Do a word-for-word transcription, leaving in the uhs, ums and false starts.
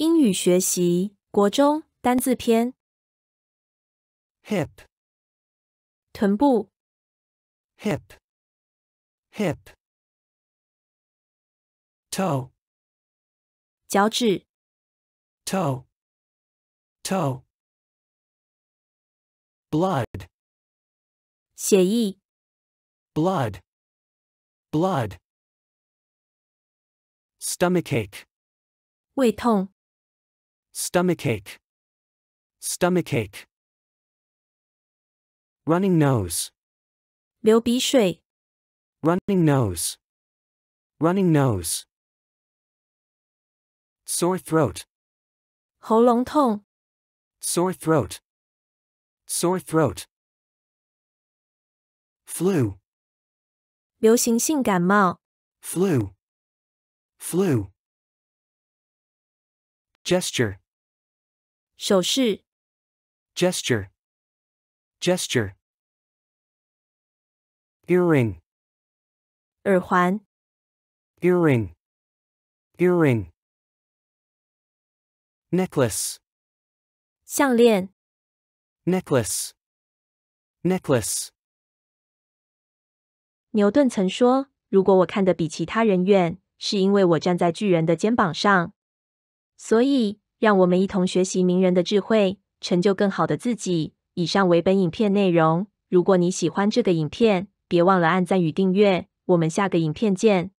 英语学习国中单字篇 hip 臀部 hip hip toe 脚趾 toe toe blood 血液 blood blood stomachache 胃痛 stomachache, stomachache. Running nose. 流鼻水 running nose, running nose. Sore throat. 喉咙痛 sore throat, sore throat. Flu. 流行性感冒 flu, flu. Gesture. 手势 gesture, gesture. Earring. 耳环 earring, earring. Necklace. 项链 necklace, necklace. 牛顿曾说，如果我看得比其他人远，是因为我站在巨人的肩膀上。所以，让我们一同学习名人的智慧，成就更好的自己。以上为本影片内容。如果你喜欢这个影片，别忘了按赞与订阅。我们下个影片见。